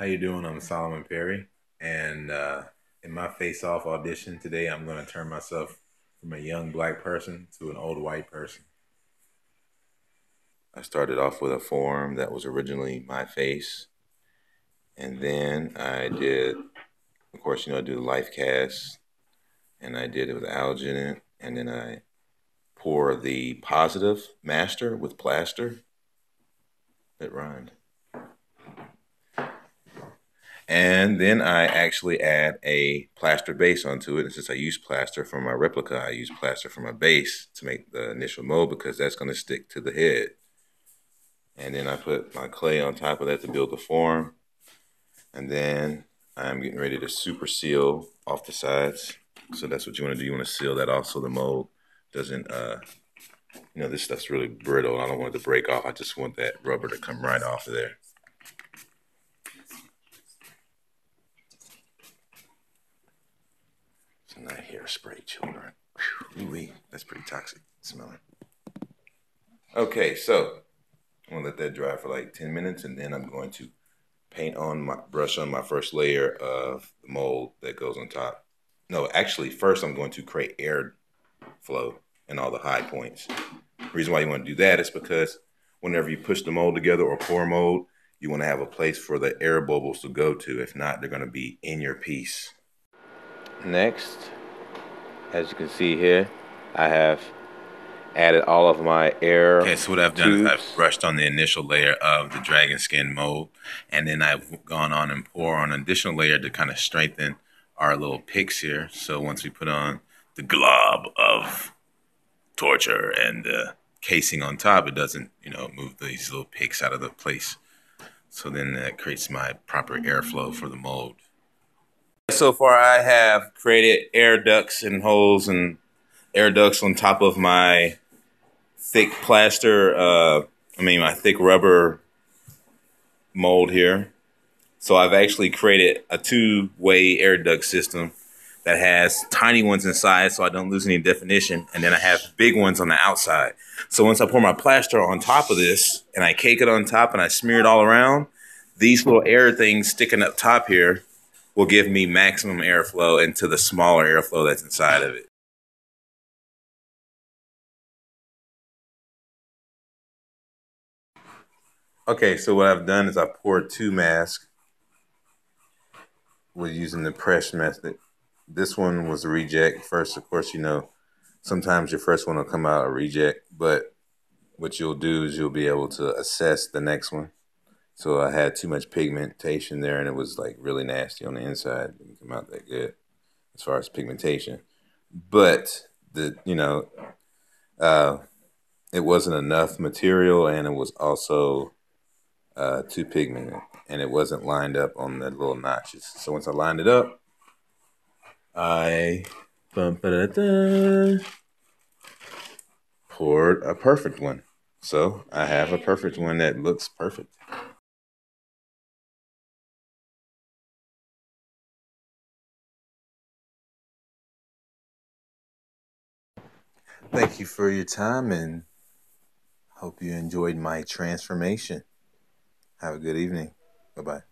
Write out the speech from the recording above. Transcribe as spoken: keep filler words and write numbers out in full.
How you doing? I'm Solomon Perry, and uh, in my Face Off audition today, I'm going to turn myself from a young black person to an old white person. I started off with a form that was originally my face, and then I did, of course, you know, I do the life cast, and I did it with alginate, and then I pour the positive master with plaster. It rhymed. And then I actually add a plaster base onto it. And since I use plaster for my replica, I use plaster for my base to make the initial mold because that's going to stick to the head. And then I put my clay on top of that to build the form. And then I'm getting ready to super seal off the sides. So that's what you want to do. You want to seal that off so the mold doesn't, uh, you know, this stuff's really brittle. I don't want it to break off. I just want that rubber to come right off of there. And I hear spray children. Whew, that's pretty toxic smelling. Okay, so I'm gonna let that dry for like ten minutes, and then I'm going to paint on my brush on my first layer of the mold that goes on top. No, actually, first I'm going to create air flow in all the high points. The reason why you want to do that is because whenever you push the mold together or pour mold, you want to have a place for the air bubbles to go to. If not, they're going to be in your piece. Next, as you can see here, I have added all of my air. Okay, so what I've done tubes. is I've brushed on the initial layer of the dragon skin mold, and then I've gone on and poured on an additional layer to kind of strengthen our little picks here. So once we put on the glob of torture and the casing on top, it doesn't, you know, move these little picks out of the place. So then that creates my proper airflow for the mold. So far, I have created air ducts and holes and air ducts on top of my thick plaster, uh, I mean my thick rubber mold here. So I've actually created a two-way air duct system that has tiny ones inside so I don't lose any definition, and then I have big ones on the outside. So once I pour my plaster on top of this and I cake it on top and I smear it all around, these little air things sticking up top here will give me maximum airflow into the smaller airflow that's inside of it. Okay, so what I've done is I've poured two masks. We're using the press method. This one was a reject first. Of course, you know, sometimes your first one will come out a reject, but what you'll do is you'll be able to assess the next one. So I had too much pigmentation there, and it was like really nasty on the inside. It didn't come out that good as far as pigmentation. But, the you know, uh, it wasn't enough material, and it was also uh, too pigmented. And it wasn't lined up on the little notches. So once I lined it up, I poured a perfect one. So I have a perfect one that looks perfect. Thank you for your time, and hope you enjoyed my transformation. Have a good evening. Bye-bye.